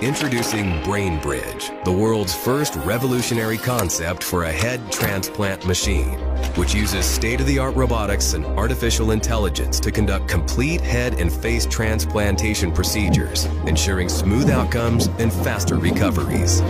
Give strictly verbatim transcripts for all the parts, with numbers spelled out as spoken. Introducing Brain Bridge, the world's first revolutionary concept for a head transplant machine, which uses state-of-the-art robotics and artificial intelligence to conduct complete head and face transplantation procedures, ensuring smooth outcomes and faster recoveries.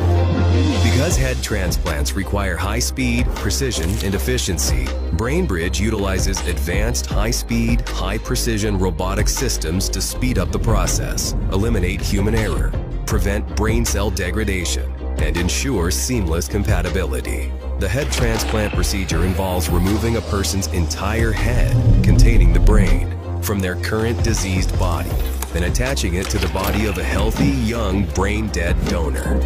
Because head transplants require high speed, precision, and efficiency, Brain Bridge utilizes advanced high-speed, high-precision robotic systems to speed up the process, eliminate human error, prevent brain cell degradation, and ensure seamless compatibility. The head transplant procedure involves removing a person's entire head, containing the brain, from their current diseased body and attaching it to the body of a healthy, young, brain-dead donor.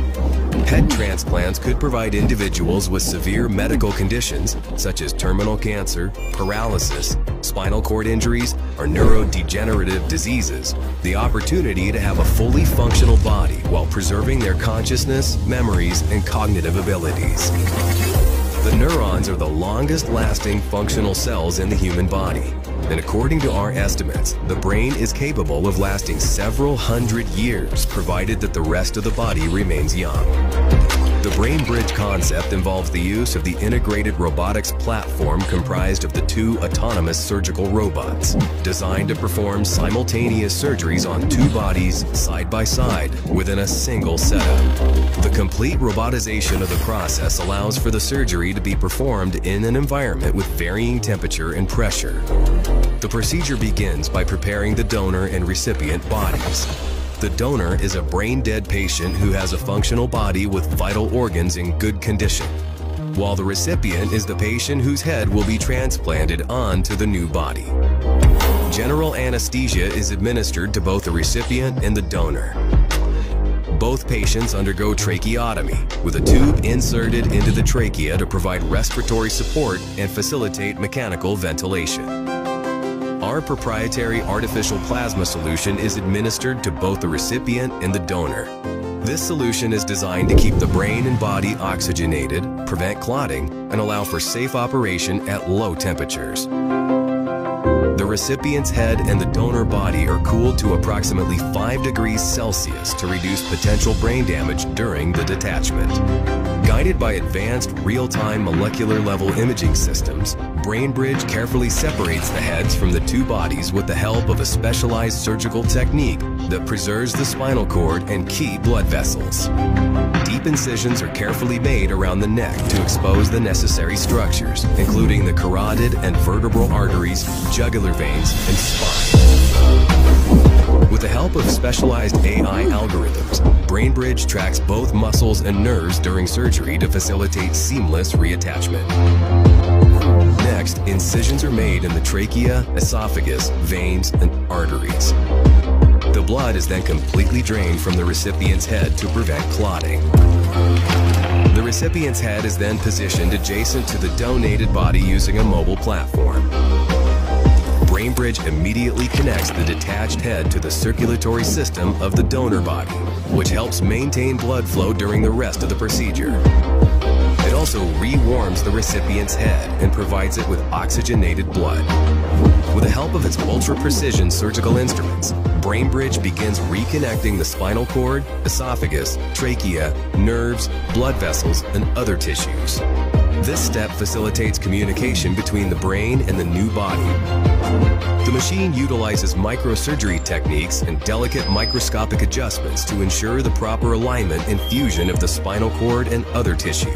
Head transplants could provide individuals with severe medical conditions such as terminal cancer, paralysis, spinal cord injuries, or neurodegenerative diseases the opportunity to have a fully functional body while preserving their consciousness, memories, and cognitive abilities. The neurons are the longest-lasting functional cells in the human body, and according to our estimates, the brain is capable of lasting several hundred years, provided that the rest of the body remains young. The Brain Bridge concept involves the use of the integrated robotics platform comprised of the two autonomous surgical robots, designed to perform simultaneous surgeries on two bodies side by side within a single setup. The complete robotization of the process allows for the surgery to be performed in an environment with varying temperature and pressure. The procedure begins by preparing the donor and recipient bodies. The donor is a brain-dead patient who has a functional body with vital organs in good condition, while the recipient is the patient whose head will be transplanted onto the new body. General anesthesia is administered to both the recipient and the donor. Both patients undergo tracheotomy, with a tube inserted into the trachea to provide respiratory support and facilitate mechanical ventilation. Our proprietary artificial plasma solution is administered to both the recipient and the donor. This solution is designed to keep the brain and body oxygenated, prevent clotting, and allow for safe operation at low temperatures. The recipient's head and the donor body are cooled to approximately five degrees Celsius to reduce potential brain damage during the detachment. Guided by advanced real-time molecular-level imaging systems, Brain Bridge carefully separates the heads from the two bodies with the help of a specialized surgical technique that preserves the spinal cord and key blood vessels. Deep incisions are carefully made around the neck to expose the necessary structures, including the carotid and vertebral arteries, jugular veins, and spine. With the help of specialized A I algorithms, Brain Bridge tracks both muscles and nerves during surgery to facilitate seamless reattachment. Next, incisions are made in the trachea, esophagus, veins, and arteries. The blood is then completely drained from the recipient's head to prevent clotting. The recipient's head is then positioned adjacent to the donated body using a mobile platform. Brain Bridge immediately connects the detached head to the circulatory system of the donor body, which helps maintain blood flow during the rest of the procedure. It also rewarms the recipient's head and provides it with oxygenated blood. With the help of its ultra-precision surgical instruments, Brain Bridge begins reconnecting the spinal cord, esophagus, trachea, nerves, blood vessels, and other tissues. This step facilitates communication between the brain and the new body. The machine utilizes microsurgery techniques and delicate microscopic adjustments to ensure the proper alignment and fusion of the spinal cord and other tissues.